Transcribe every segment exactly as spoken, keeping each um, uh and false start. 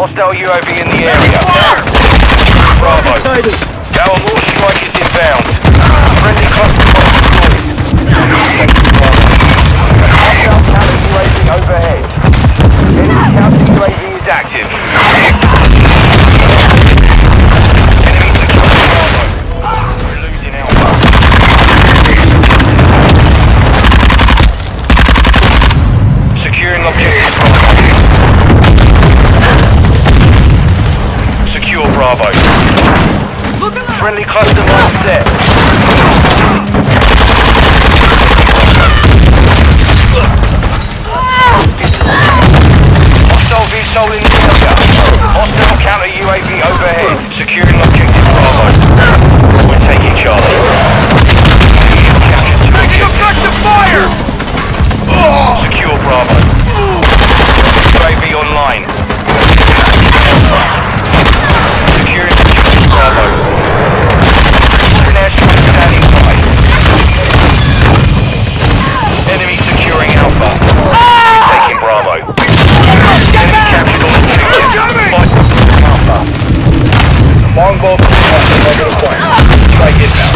Hostile U A V in the area. Bravo. Our launch strike is inbound. Friendly cluster bomb deployed. Hostile counter UAV overhead. Enemy counter U A V is active. Enemy securing Bravo. We're losing Alpha. Securing objective Bravo. Secure Bravo. Friendly cluster bomb set. Hostile V SOL in the area. Hostile counter U A V overhead. Securing objective Bravo. We're taking Charlie. Taking objective fire! Secure Bravo. U A V online. Securing objective Bravo. Longbow, negative point. Try get down.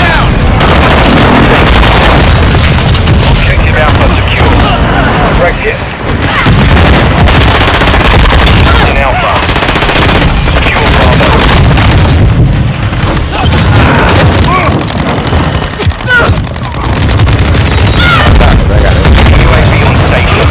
Down! Objective Alpha secure. Direct hit. In Alpha. Secure Bravo. I got it. U A V on station.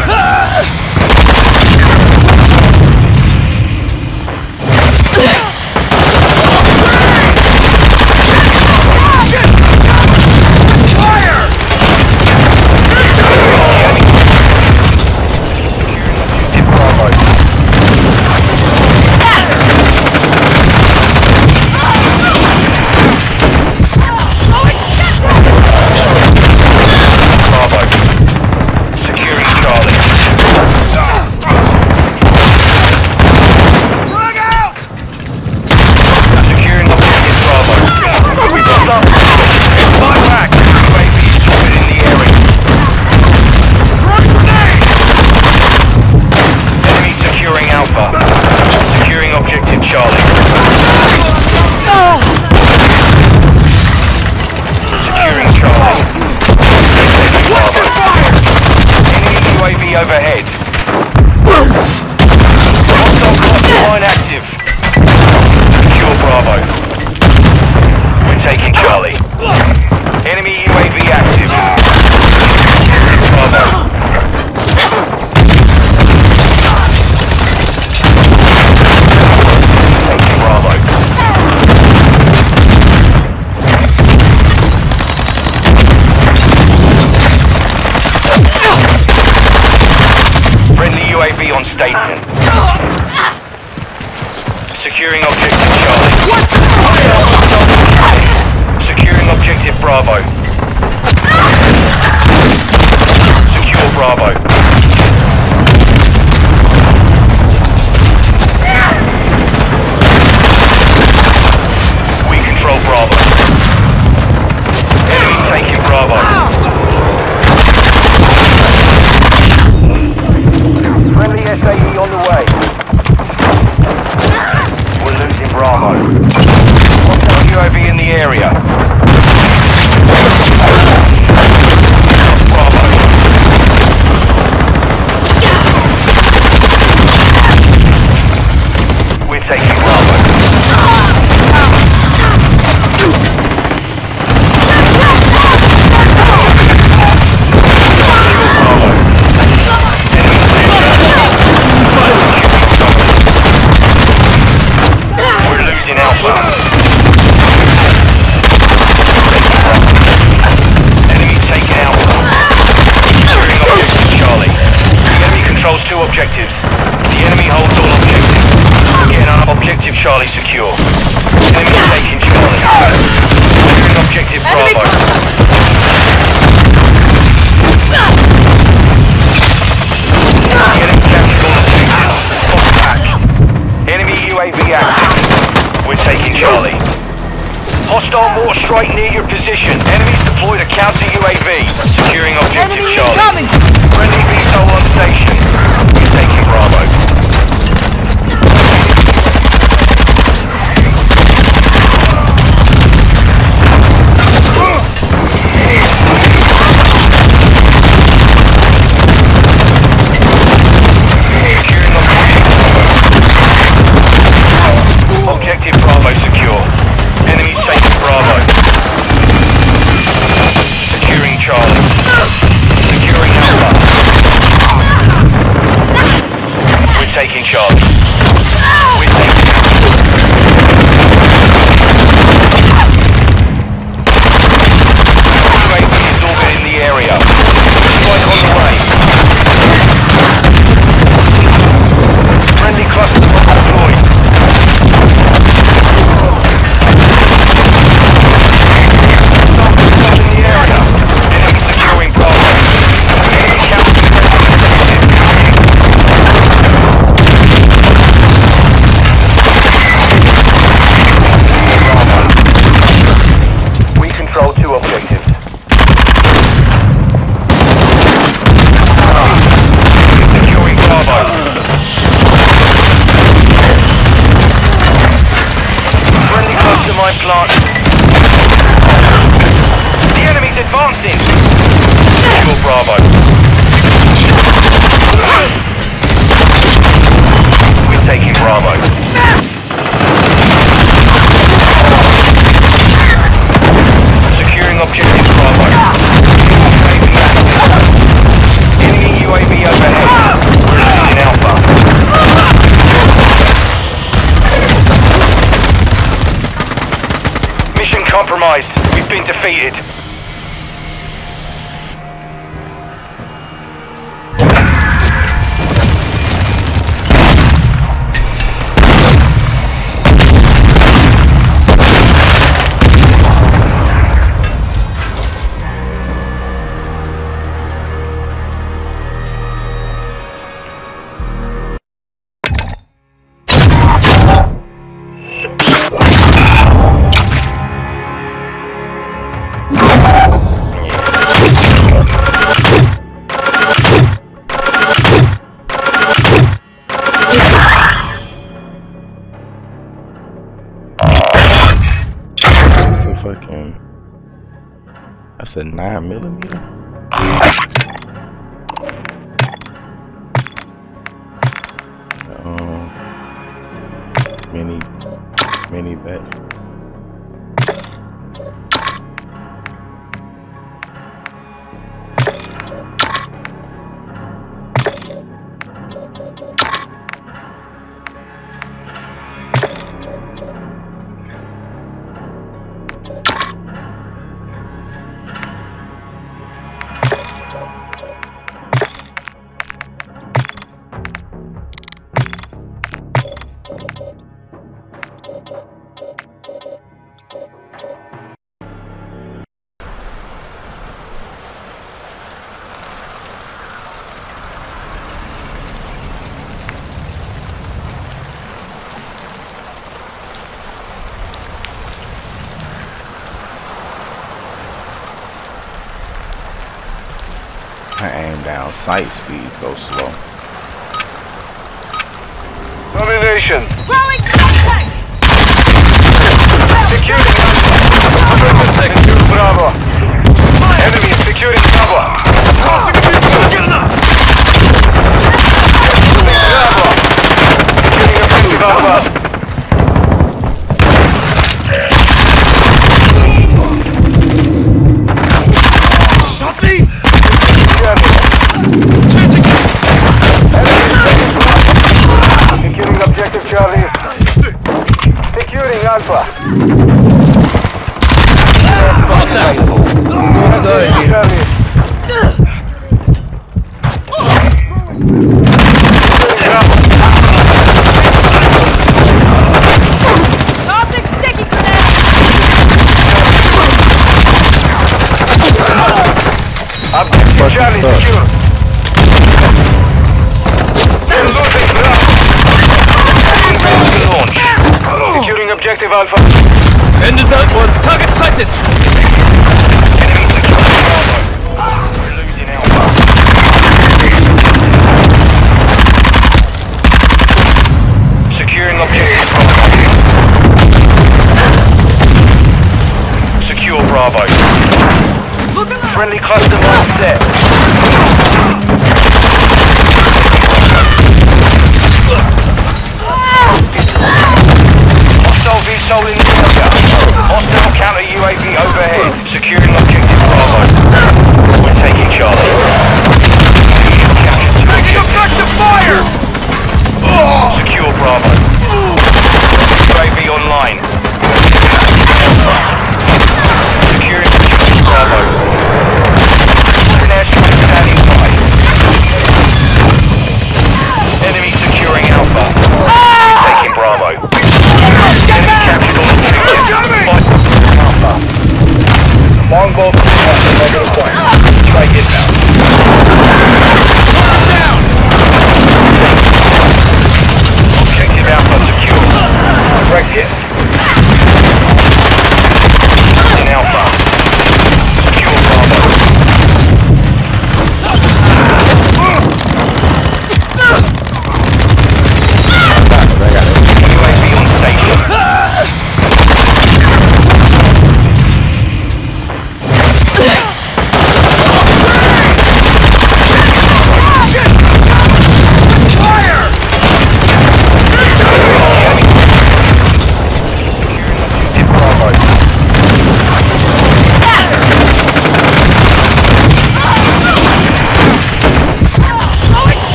Securing objective Charlie. Friendly V SOL on station. We're taking Taking shots. We're taking shots. U A V is orbiting in the area. Strike on the way. Friendly cluster deployed. Soldiers in the area. Enemy securing problems. Plant. The enemy's advancing. Secure Bravo. We're taking Bravo. Securing objective Bravo. U A V active. Enemy U A V overhead. We're losing Alpha. Compromised. We've been defeated. It's a nine millimeter. Um, mini, mini batch. Down sight speed, go slow. Domination. Throwing contact. Securing Bravo. Enemy securing Bravo. Crossing the field. Get enough. Bravo. Securing objective Bravo. Charlie. Securing Alpha. Tossing sticky to them. Objective Charlie secure. Objective Alpha. Ended that one. Target sighted. Enemy securing Alpha. We're losing Alpha. Bravo. Friendly cluster mine set. Hostile V SOL in the area. Hostile counter U A V overhead. Securing objective Bravo. We're taking Charlie. Taking objective fire! Secure Bravo. U A V online. Securing objective Bravo. International standing by. Enemy securing Alpha. Taking Bravo. Enemy captured all objectives. Fight Alpha. Mongol captured the negative point. Try it now. Down. Objective Alpha secure. Wreck it. Alpha. Secure Bravo.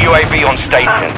U A V on station.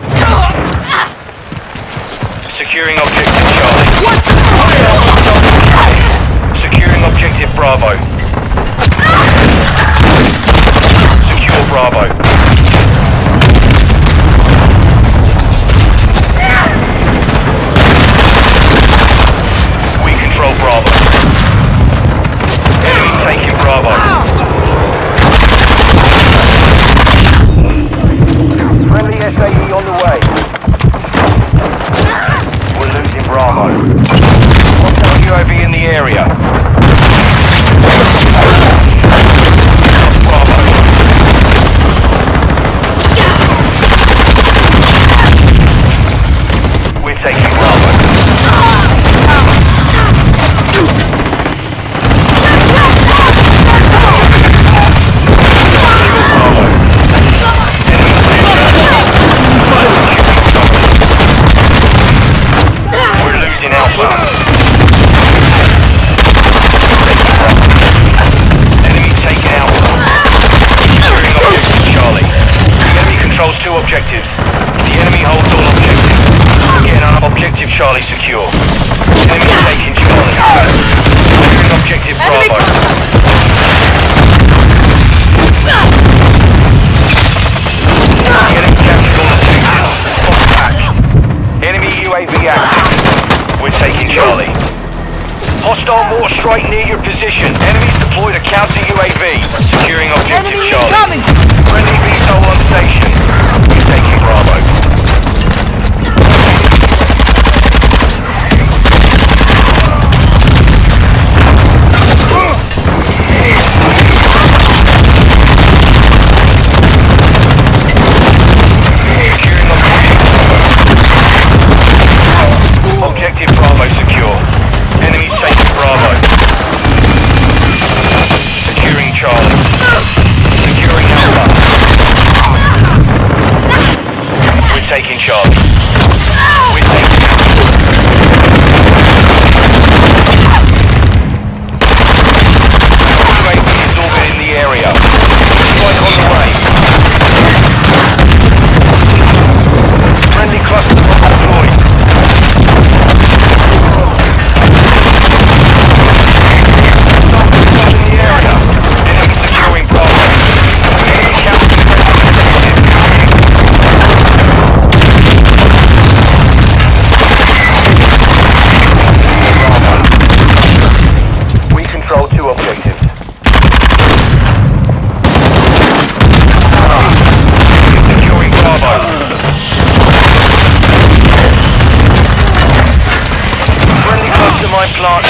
mine plant.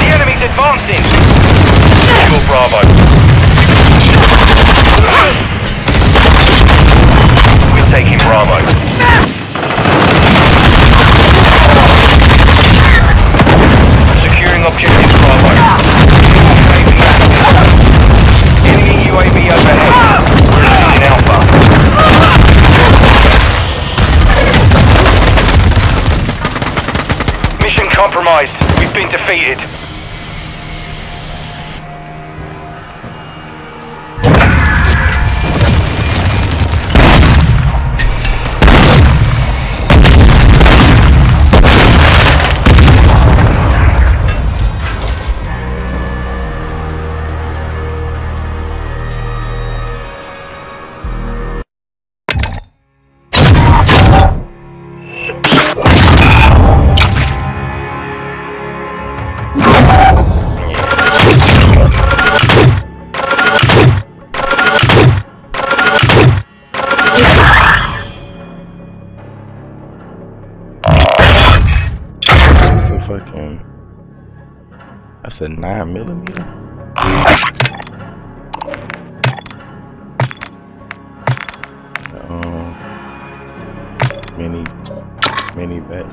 The enemy's advancing. Eagle Bravo. We're taking Bravo. Securing objective Bravo. Enemy U A V overhead. We're losing Alpha. Compromised. We've been defeated. That's a nine millimeter. Um, mini, mini bat.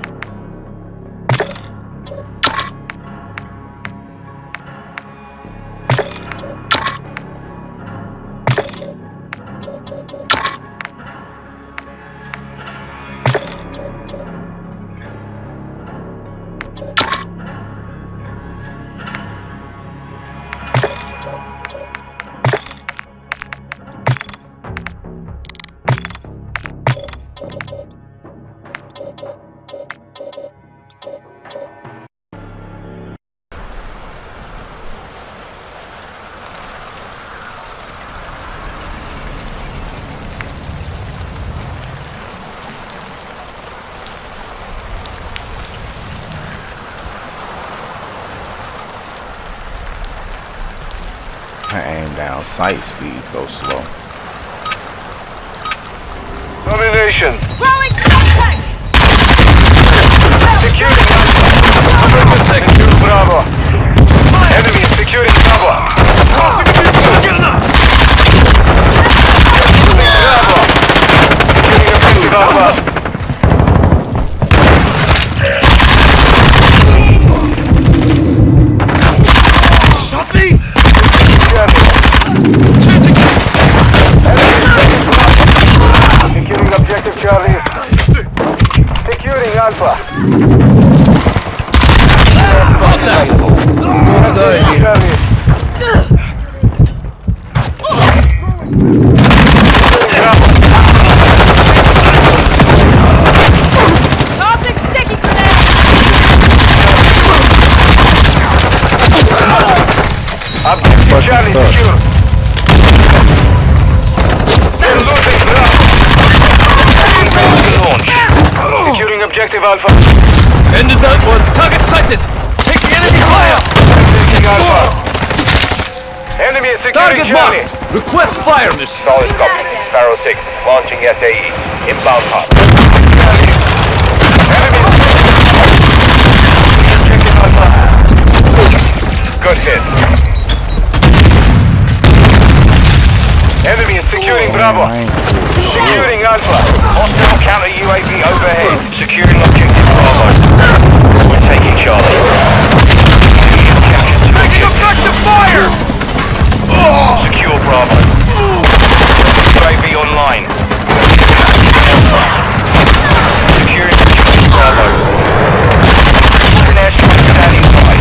Down sight speed, go slow. Domination. Rolling contact. Securing Bravo. Enemy is securing Bravo. Bravo. Securing Charlie. Securing Alpha. Tossing sticky grenade. Up to Charlie secure. Objective Alpha. Ended that one. Target sighted. Take the enemy fire. Taking Alpha. Enemy is securing Charlie. Request fire, miss. Solid copy. Sparrow six. Launching S A E. Inbound hop. Enemy is objective Alpha. Good hit. Enemy is securing Bravo. Securing Alpha. Hostile counter U A V overhead. Securing objective Bravo. We're taking Charlie. Taking objective fire! Secure Bravo. U A V online. Securing objective Bravo. International standing by.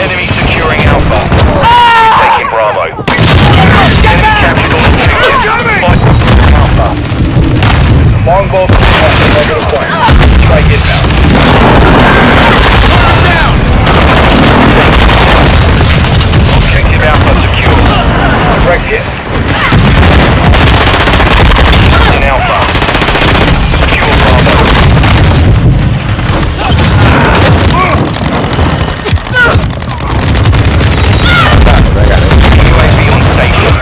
Enemy securing Alpha. We're taking Bravo. Longbow, that's the negative point. Try to get down. Down! Objective Alpha secure. Direct hit. In Alpha. Secure Bravo. I got it. U A V on station.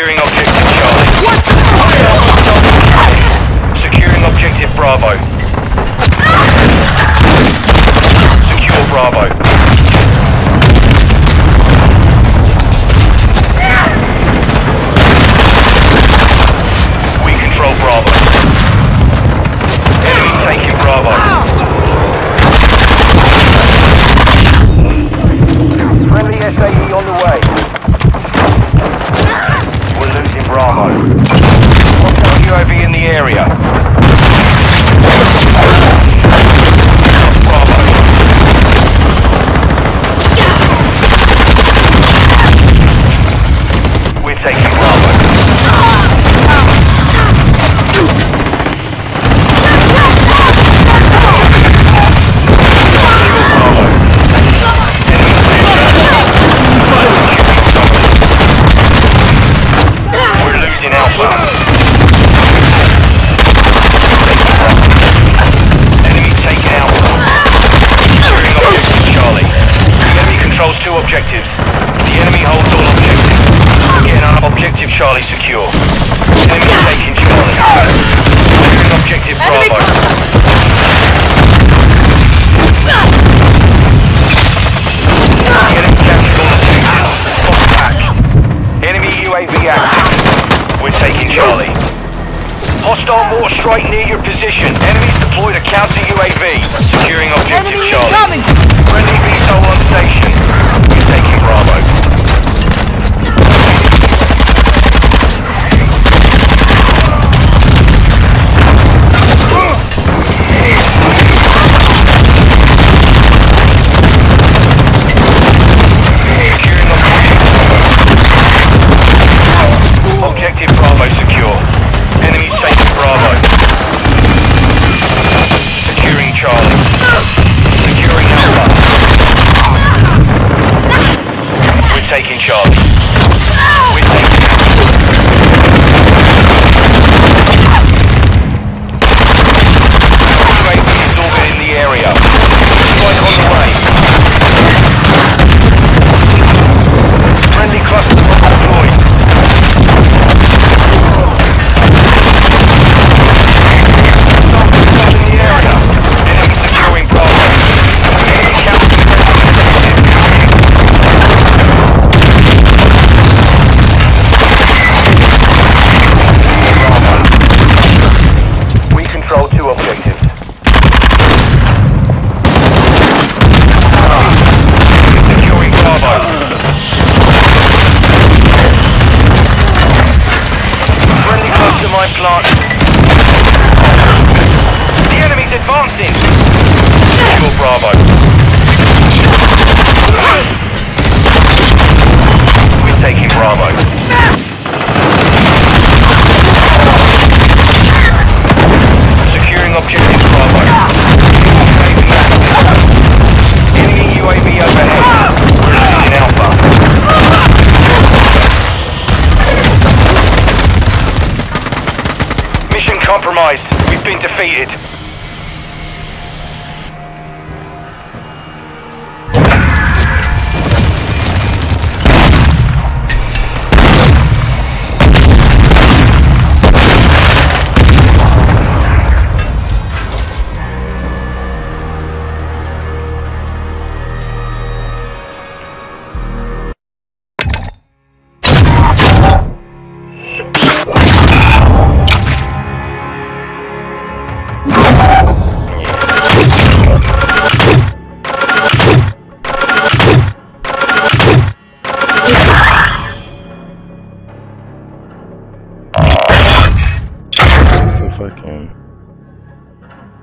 Securing objective Charlie. What the hell? Securing objective Bravo. Secure Bravo.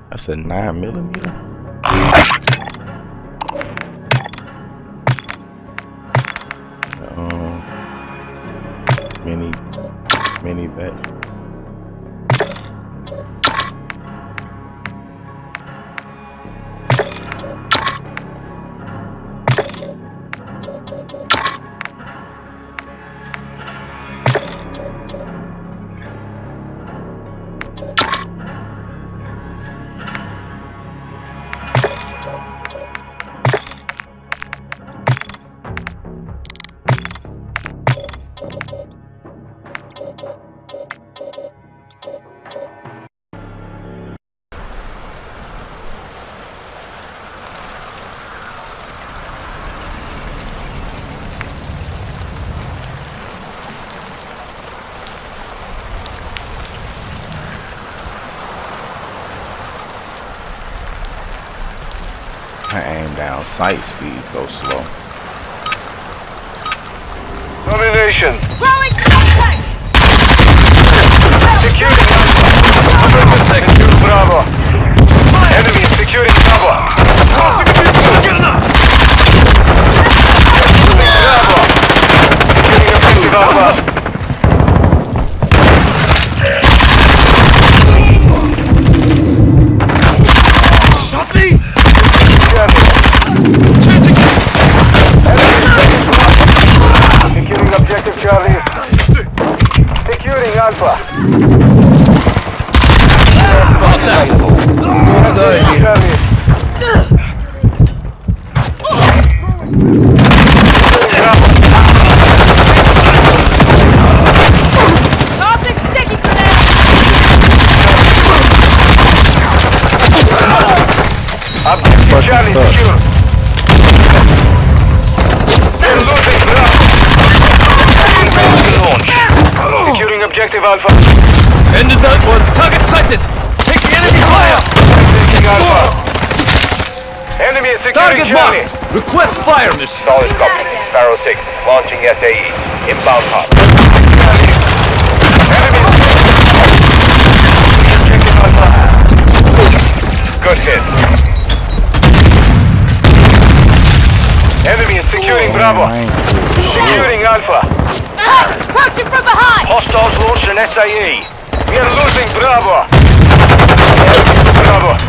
It's a nine millimeter. Um, mini, mini bat. now. Sight speed goes slow. Domination. Blowing contact. Securing sector Bravo. Enemy securing Bravo. Crossing the field. Get enough. Bravo. Securing objective Alpha. Alpha. Tossing sticky to them. Objective Charlie secure. They're losing ground. Securing objective Alpha. Ended that one. Target sighted. Take the enemy fire. Taking Alpha. Oh. Enemy is securing Charlie. Request fire, miss. Solid copy. Pharaoh six. Launching S A E. Inbound hop. Enemy. Objective Alpha. Good hit. Enemy is securing Bravo. Securing Alpha. Crouching from behind! Hostiles launched an S A E. We are losing Bravo. Bravo.